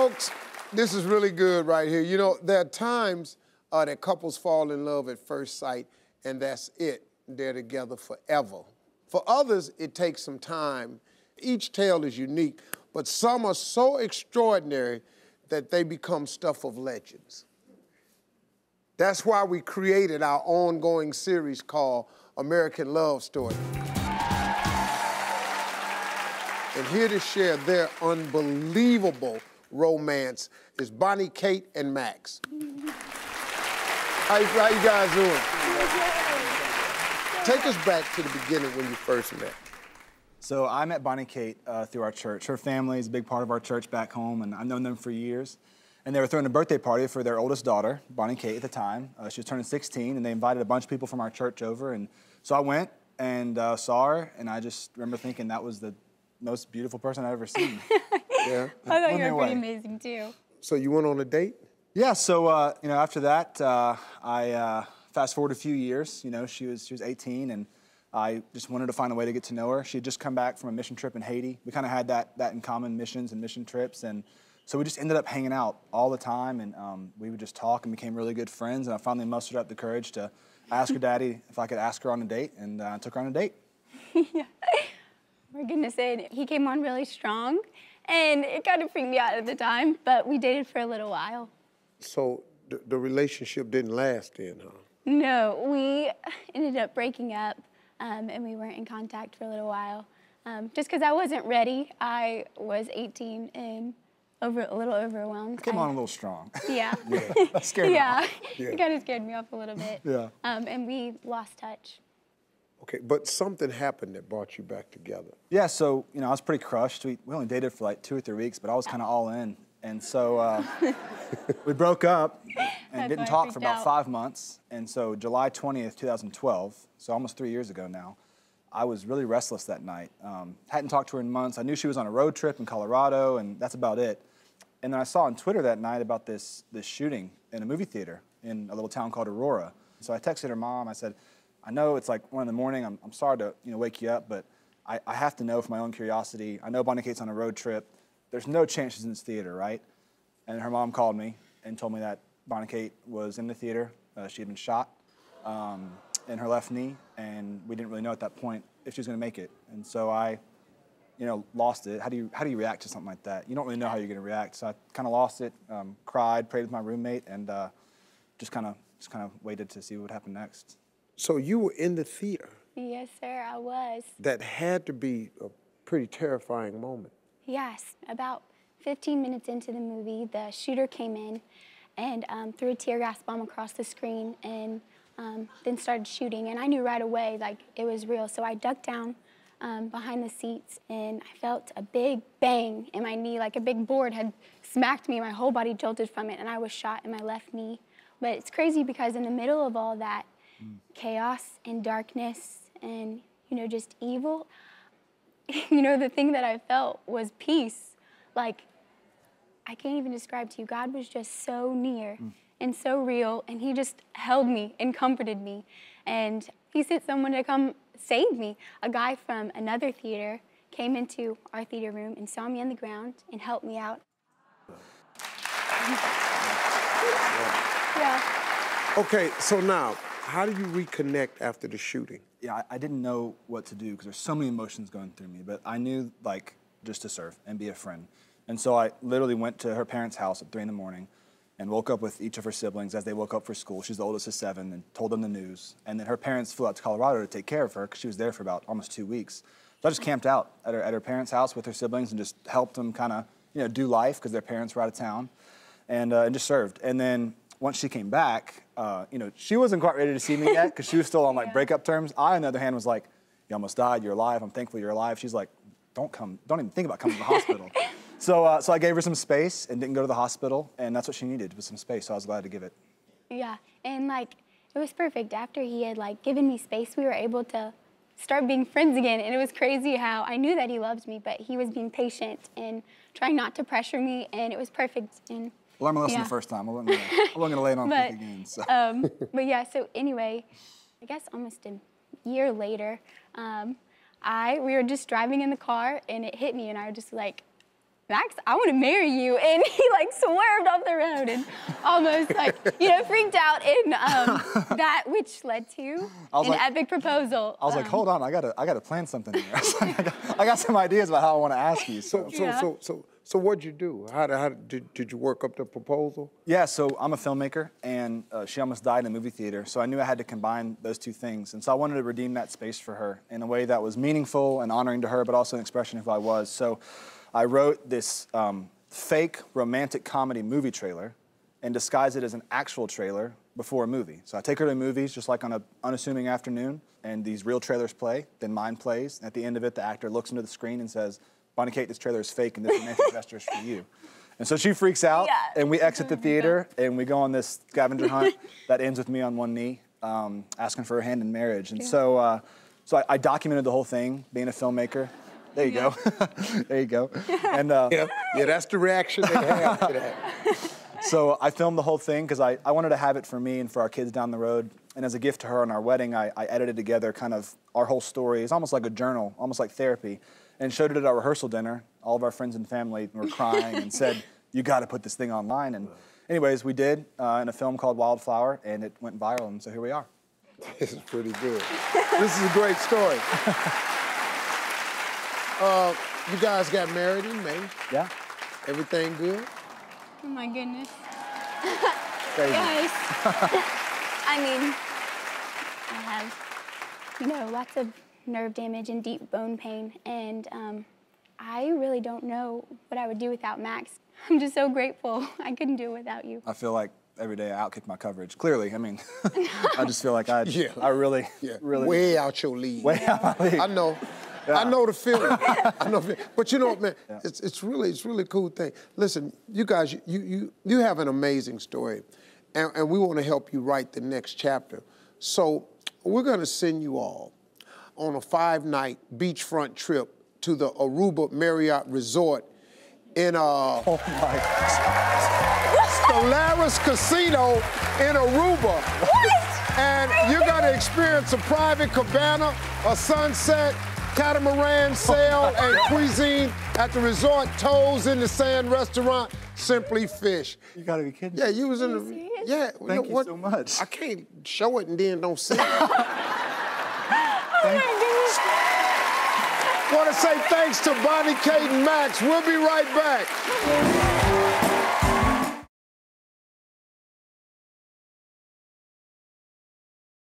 folks, this is really good right here. You know, there are times that couples fall in love at first sight, and that's it. They're together forever. For others, it takes some time. Each tale is unique, but some are so extraordinary that they become stuff of legends. That's why we created our ongoing series called American Love Story. And here to share their unbelievable romance is Bonnie-Kate and Max. How you guys doing? Take us back to the beginning when you first met. So I met Bonnie-Kate through our church. Her family is a big part of our church back home, and I've known them for years. And they were throwing a birthday party for their oldest daughter, Bonnie-Kate at the time. She was turning 16, and they invited a bunch of people from our church over. And so I went and saw her, and I just remember thinking that was the most beautiful person I've ever seen. Yeah. I thought you were pretty amazing, too. So you went on a date? Yeah, so, you know, after that, I fast forward a few years. You know, she was 18, and I just wanted to find a way to get to know her. She had just come back from a mission trip in Haiti. We kind of had that in common, missions and mission trips. And so we just ended up hanging out all the time, and we would just talk and became really good friends. And I finally mustered up the courage to ask her daddy if I could ask her on a date, and I took her on a date. Yeah. We're gonna say he came on really strong, and it kind of freaked me out at the time, but we dated for a little while. So the relationship didn't last then, huh? No, we ended up breaking up, and we weren't in contact for a little while. Just because I wasn't ready. I was 18 and a little overwhelmed. Came on a little strong. Yeah. Yeah. That scared me off. Yeah. It kind of scared me off a little bit. Yeah. And we lost touch. Okay, but something happened that brought you back together. Yeah, so, you know, I was pretty crushed. We only dated for like 2 or 3 weeks, but I was kind of all in. And so we broke up and didn't talk for about 5 months. And so July 20th, 2012, so almost 3 years ago now, I was really restless that night. Hadn't talked to her in months. I knew she was on a road trip in Colorado, and that's about it. And then I saw on Twitter that night about this shooting in a movie theater in a little town called Aurora. So I texted her mom. I said, I know it's like 1 in the morning. I'm sorry to, you know, wake you up, but I have to know for my own curiosity. I know Bonnie-Kate's on a road trip. There's no chance she's in this theater, right? And her mom called me and told me that Bonnie-Kate was in the theater. She had been shot in her left knee, and we didn't really know at that point if she was going to make it. And so I, you know, lost it. How do you react to something like that? You don't really know how you're going to react. So I kind of lost it, cried, prayed with my roommate, and just kind of waited to see what happened next. So you were in the theater? Yes, sir, I was. That had to be a pretty terrifying moment. Yes, about 15 minutes into the movie, the shooter came in and threw a tear gas bomb across the screen, and then started shooting. And I knew right away, like, it was real. So I ducked down behind the seats, and I felt a big bang in my knee, like a big board had smacked me. My whole body jolted from it, and I was shot in my left knee. But it's crazy because in the middle of all that, chaos and darkness and, you know, just evil, you know, the thing that I felt was peace. Like, I can't even describe to you. God was just so near and so real, and he just held me and comforted me. And he sent someone to come save me. A guy from another theater came into our theater room and saw me on the ground and helped me out. Yeah. Okay, so now, how do you reconnect after the shooting? Yeah, I didn't know what to do because there's so many emotions going through me, but I knew, like, just to serve and be a friend. And so I literally went to her parents' house at 3 in the morning and woke up with each of her siblings as they woke up for school. She's the oldest of 7, and told them the news. And then her parents flew out to Colorado to take care of her because she was there for about almost 2 weeks. So I just camped out at her parents' house with her siblings and just helped them kind of, you know, do life because their parents were out of town, and just served. And then once she came back, you know, she wasn't quite ready to see me yet because she was still on, like, breakup terms. I, on the other hand, was like, you almost died, you're alive, I'm thankful you're alive. She's like, don't even think about coming to the hospital. So I gave her some space and didn't go to the hospital, and that's what she needed, was some space, so I was glad to give it. Yeah, and, like, it was perfect. After he had, like, given me space, we were able to start being friends again, and it was crazy how I knew that he loved me, but he was being patient and trying not to pressure me, and it was perfect. And learned my lesson the first time. I wasn't going to lay it on thick again. So. But yeah, so anyway, I guess almost a year later, we were just driving in the car, and it hit me, and I was just like, Max, I want to marry you. And he like swerved off the road and almost like, you know, freaked out in that, which led to an epic proposal. I was like, hold on, I gotta plan something here. I got some ideas about how I want to ask you. So what'd you do? How did you work up the proposal? Yeah, so I'm a filmmaker, and she almost died in a movie theater, so I knew I had to combine those two things. And so I wanted to redeem that space for her in a way that was meaningful and honoring to her, but also an expression of who I was. So I wrote this fake romantic comedy movie trailer and disguised it as an actual trailer before a movie. So I take her to movies just like on an unassuming afternoon, and these real trailers play, then mine plays, and at the end of it, the actor looks into the screen and says, "Bonnie-Kate, this trailer is fake, and this romantic gesture is for you." And so she freaks out, and we exit the theater, and we go on this scavenger hunt that ends with me on one knee, asking for her hand in marriage. And so I documented the whole thing, being a filmmaker. There you go. There you go. And that's the reaction they have to that. So I filmed the whole thing because I wanted to have it for me and for our kids down the road. And as a gift to her on our wedding, I edited together kind of our whole story. It's almost like a journal, almost like therapy. And showed it at our rehearsal dinner. All of our friends and family were crying and said, "You got to put this thing online." And anyways, we did in a film called Wildflower, and it went viral, and so here we are. This is pretty good. This is a great story. You guys got married in May. Yeah. Everything good? Oh my goodness. Guys, I mean, I have, you know, lots of nerve damage and deep bone pain, and I really don't know what I would do without Max. I'm just so grateful. I couldn't do it without you. I feel like every day I outkick my coverage. Clearly, I mean, I just feel like I really way out your league. Way out my league. I know. Yeah. I know the feeling. I know the feeling. But you know what, man? Yeah. It's really cool thing. Listen, you guys, you have an amazing story, and we want to help you write the next chapter. So we're gonna send you all on a 5-night beachfront trip to the Aruba Marriott Resort in Stolaris Casino in Aruba. What? And you're gonna experience a private cabana, a sunset, catamaran sail, and cuisine at the resort Toes in the Sand restaurant, Simply Fish. You gotta be kidding me. Yeah, you was in the, yeah. Thank you so much. I can't show it and then don't see it. I want to say thanks to Bonnie-Kate and Max. We'll be right back.